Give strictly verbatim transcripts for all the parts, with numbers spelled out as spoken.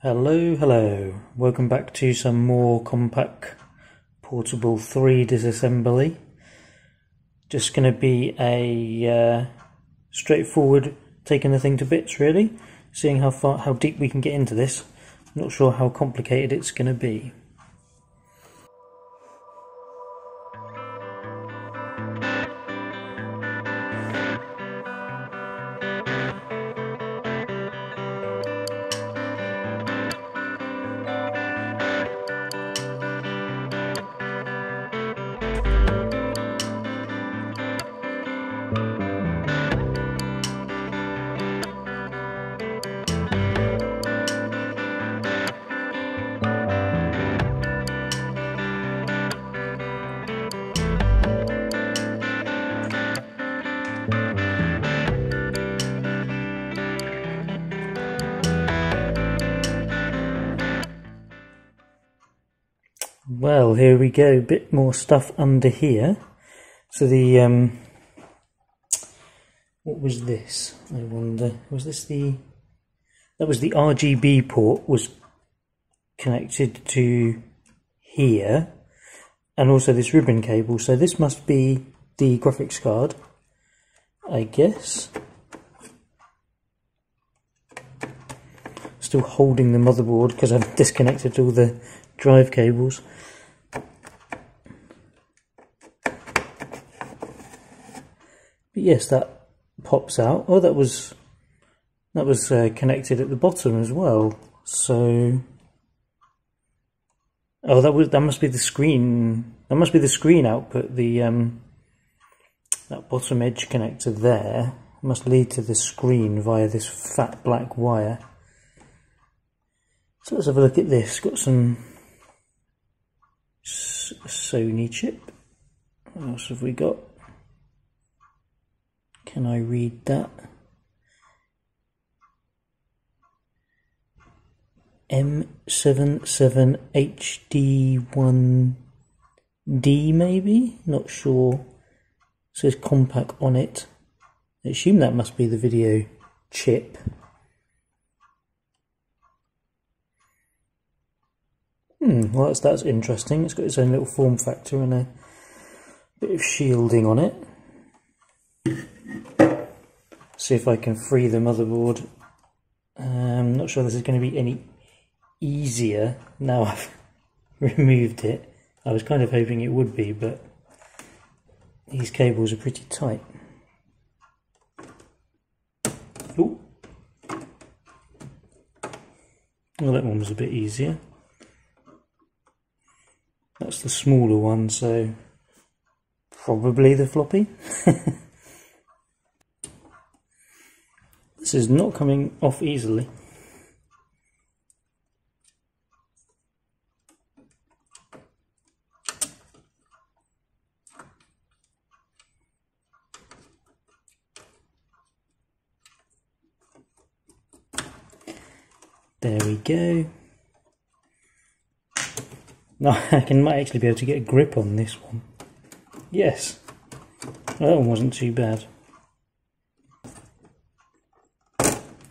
Hello, hello. Welcome back to some more Compaq Portable three disassembly. Just going to be a uh, straightforward taking the thing to bits really, seeing how far, how deep we can get into this. I'm not sure how complicated it's going to be. Well, here we go, a bit more stuff under here. So the, um, what was this, I wonder, was this the, that was the R G B port was connected to here, and also this ribbon cable, so this must be the graphics card, I guess. Still holding the motherboard because I've disconnected all the drive cables. But yes, that pops out. Oh, that was that was uh, connected at the bottom as well. So, oh, that was that must be the screen. That must be the screen output. The um, that bottom edge connector there must lead to the screen via this fat black wire. So let's have a look at this. Got some Sony chip. What else have we got? Can I read that? M seven seven H D one D maybe? Not sure. It says Compaq on it. I assume that must be the video chip. Hmm, well that's, that's interesting. It's got its own little form factor and a bit of shielding on it. See if I can free the motherboard. I'm not sure this is going to be any easier now I've removed it. I was kind of hoping it would be, but these cables are pretty tight. Ooh. Well, that one was a bit easier. That's the smaller one, so probably the floppy. This is not coming off easily. There we go. No, I can might actually be able to get a grip on this one. Yes, well, that one wasn't too bad.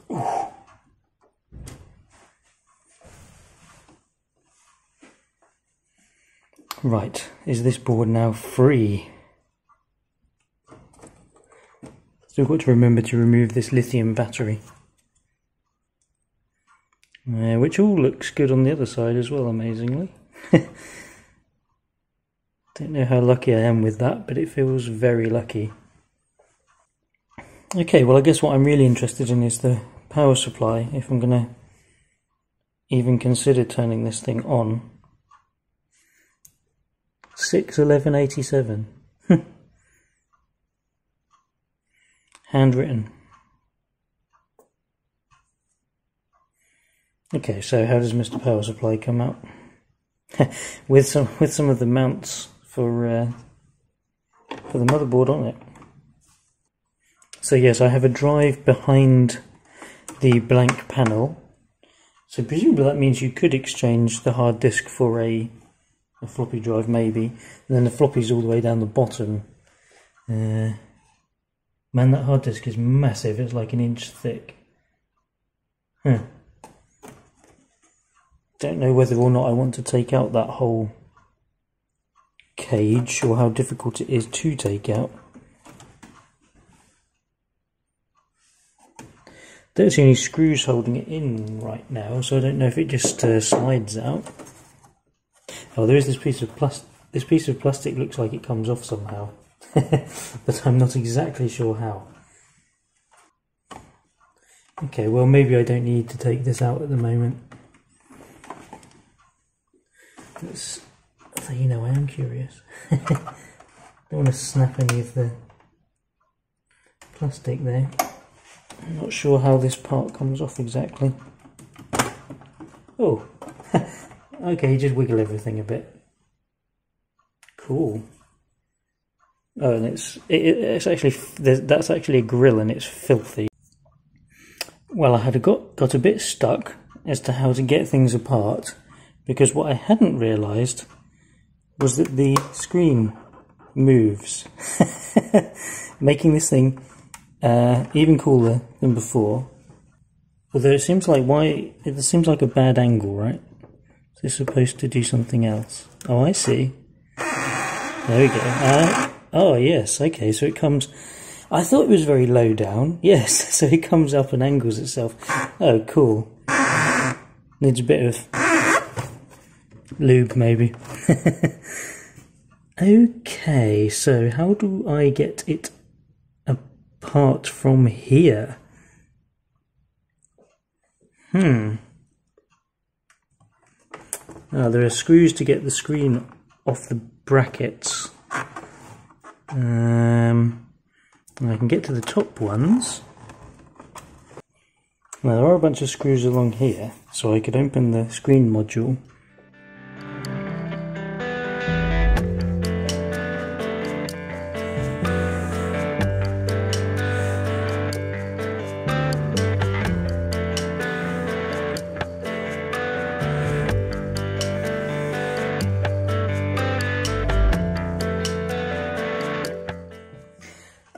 Ooh. Right, is this board now free? Still got to remember to remove this lithium battery, uh, which all looks good on the other side as well, amazingly. Don't know how lucky I am with that, but it feels very lucky. Okay, well I guess what I'm really interested in is the power supply, if I'm gonna even consider turning this thing on. six eleven eighty-seven. Handwritten. Okay, so how does Mister Power Supply come out? with some with some of the mounts for uh, for the motherboard on it. So yes, I have a drive behind the blank panel. So presumably that means you could exchange the hard disk for a, a floppy drive maybe, and then the floppy's all the way down the bottom. Uh, man, that hard disk is massive. It's like an inch thick. Huh. don't know whether or not I want to take out that whole cage or how difficult it is to take out. There's only screws holding it in right now, so I don't know if it just uh, slides out. Oh, there is this piece of plastic. This piece of plastic looks like it comes off somehow, but I'm not exactly sure how. Okay, well maybe I don't need to take this out at the moment. Let's, so you know, I am curious. Don't want to snap any of the plastic there. I'm not sure how this part comes off exactly. Oh, okay, you just wiggle everything a bit. Cool. Oh, and it's it, it's actually that's actually a grill, and it's filthy. Well, I had got got a bit stuck as to how to get things apart, because what I hadn't realised was that the screen moves, making this thing uh, even cooler than before. Although it seems like why it seems like a bad angle, right? It's supposed to do something else. Oh, I see. There we go. Uh, oh yes, okay. So it comes. I thought it was very low down. Yes, so it comes up and angles itself. Oh, cool. Needs a bit of lube, maybe. Okay, so how do I get it apart from here? Hmm. Ah, there are screws to get the screen off the brackets. Um, and I can get to the top ones. Now there are a bunch of screws along here, so I could open the screen module.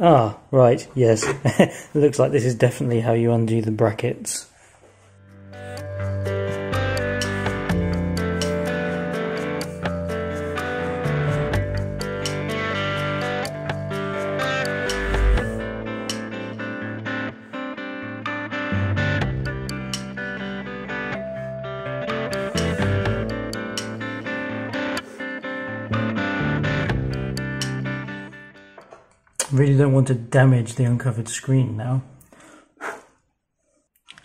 Ah, right, yes. Looks like this is definitely how you undo the brackets. Really don't want to damage the uncovered screen now.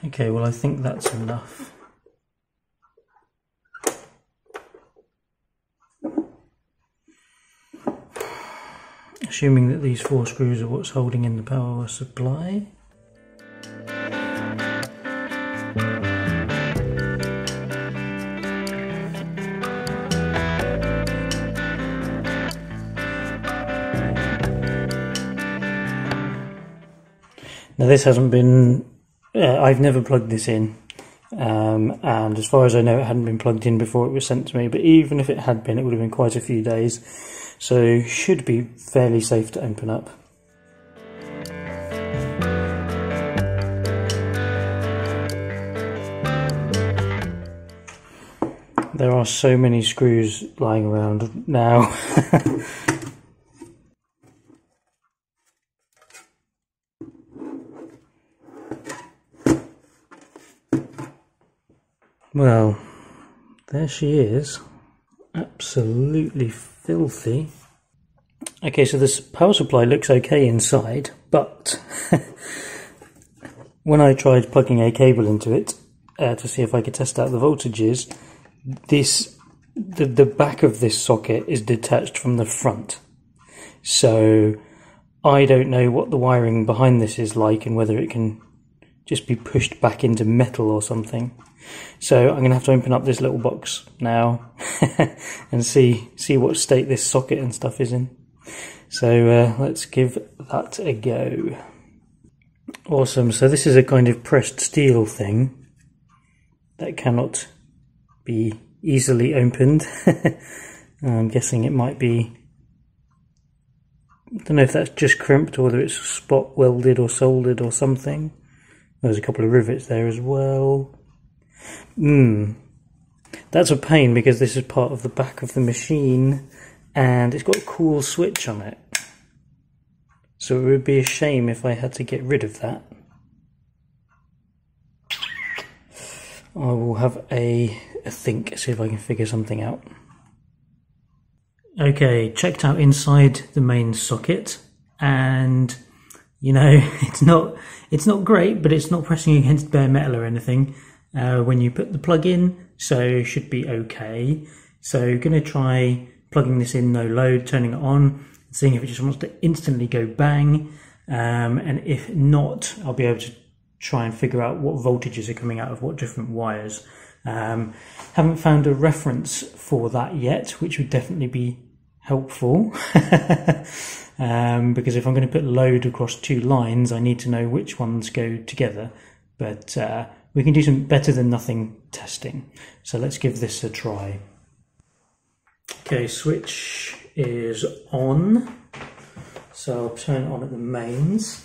Okay, well I think that's enough. Assuming that these four screws are what's holding in the power supply. Now this hasn't been, uh, I've never plugged this in, um, and as far as I know it hadn't been plugged in before it was sent to me, but even if it had been it would have been quite a few days, so should be fairly safe to open up. There are so many screws lying around now. Well, there she is, absolutely filthy. Okay, so this power supply looks okay inside, but when I tried plugging a cable into it uh, to see if I could test out the voltages, this the, the back of this socket is detached from the front. So I don't know what the wiring behind this is like and whether it can just be pushed back into metal or something. So I'm going to have to open up this little box now and see see what state this socket and stuff is in. So uh, let's give that a go. Awesome, so this is a kind of pressed steel thing that cannot be easily opened. I'm guessing it might be, I don't know if that's just crimped or whether it's spot welded or soldered or something. There's a couple of rivets there as well. Mm. That's a pain because this is part of the back of the machine and it's got a cool switch on it. So it would be a shame if I had to get rid of that. I will have a, a think, see if I can figure something out. Okay, checked out inside the main socket, and you know, it's not it's not great, but it's not pressing against bare metal or anything uh, when you put the plug in, so should be okay. So gonna try plugging this in no load, turning it on, seeing if it just wants to instantly go bang, um, and if not, I'll be able to try and figure out what voltages are coming out of what different wires. Um, haven't found a reference for that yet, which would definitely be helpful. um, because if I'm going to put load across two lines, I need to know which ones go together. But uh, we can do some better than nothing testing. So let's give this a try. Okay, switch is on. So I'll turn it on at the mains.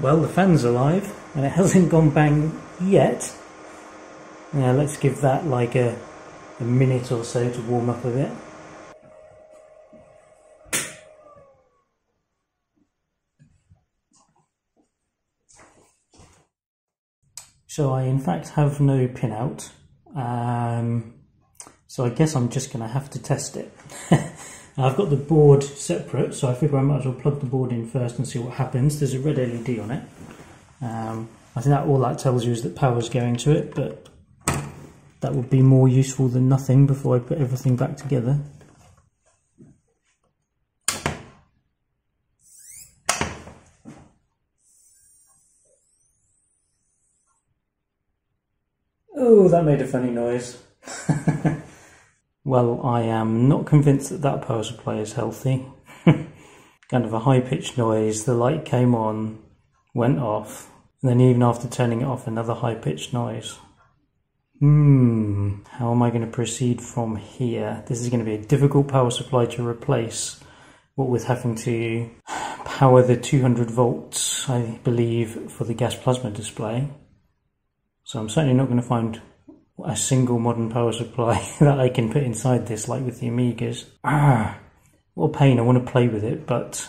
Well, the fan's alive, and it hasn't gone bang yet. Now let's give that like a, a minute or so to warm up a bit. So I in fact have no pin out, um, so I guess I'm just going to have to test it. I've got the board separate, so I figure I might as well plug the board in first and see what happens. There's a red L E D on it. Um, I think that all that tells you is that power's going to it, but that would be more useful than nothing before I put everything back together. Oh, that made a funny noise. Well, I am not convinced that that power supply is healthy. Kind of a high-pitched noise, the light came on, went off, and then even after turning it off, another high-pitched noise. Hmm, how am I going to proceed from here? This is going to be a difficult power supply to replace, what with having to power the two hundred volts, I believe, for the gas plasma display. So I'm certainly not going to find a single modern power supply that I can put inside this, like with the Amigas. Ah, what a pain. I want to play with it, but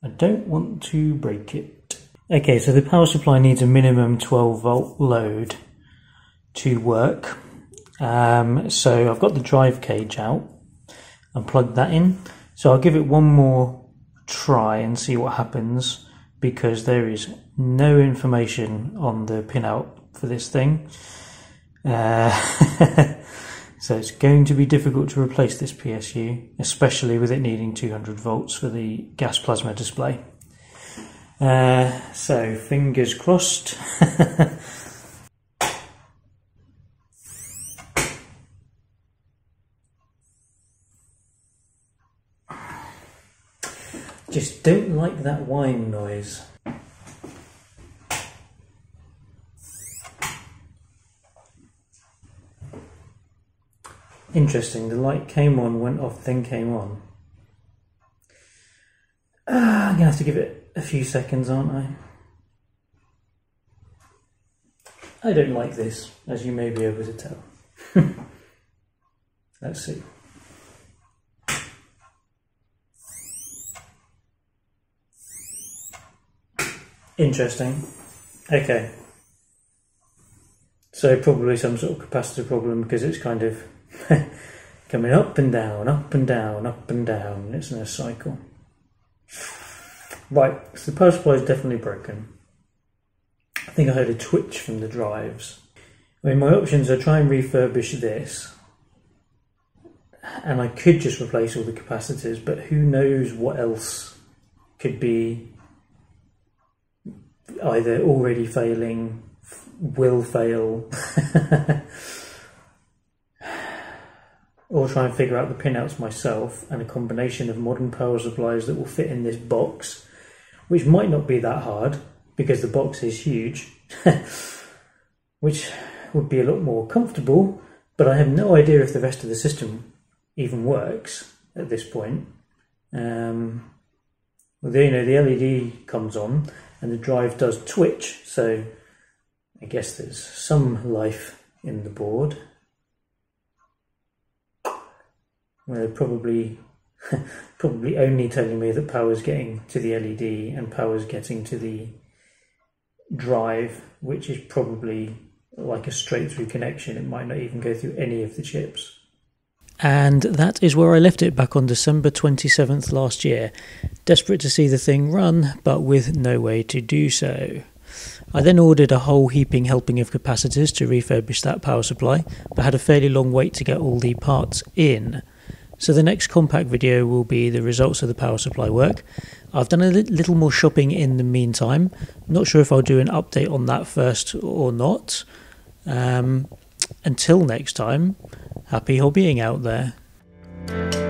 I don't want to break it. Okay, so the power supply needs a minimum twelve volt load to work. Um, so I've got the drive cage out and plugged that in. So I'll give it one more try and see what happens, because there is no information on the pinout for this thing. Uh, so it's going to be difficult to replace this P S U, especially with it needing two hundred volts for the gas plasma display. Uh, so fingers crossed. Just don't like that whine noise. Interesting, the light came on, went off, then came on. Uh, I'm going to have to give it a few seconds, aren't I? I don't like this, as you may be able to tell. Let's see. Interesting. Okay. So probably some sort of capacitor problem, because it's kind of coming up and down, up and down, up and down. It's in a cycle. Right, so the power supply is definitely broken. I think I heard a twitch from the drives. I mean, my options are try and refurbish this, and I could just replace all the capacitors, but who knows what else could be either already failing, will fail. Or try and figure out the pinouts myself, and a combination of modern power supplies that will fit in this box, which might not be that hard because the box is huge, which would be a lot more comfortable, but I have no idea if the rest of the system even works at this point. um, well, you know, the L E D comes on and the drive does twitch, so I guess there's some life in the board. Well, probably probably only telling me that power's getting to the L E D and power's getting to the drive, which is probably like a straight through connection. It might not even go through any of the chips. And that is where I left it back on December twenty-seventh last year, desperate to see the thing run, but with no way to do so. I then ordered a whole heaping helping of capacitors to refurbish that power supply, but had a fairly long wait to get all the parts in. So the next Compaq video will be the results of the power supply work. I've done a little more shopping in the meantime. I'm not sure if I'll do an update on that first or not. Um, until next time, happy hobbying out there.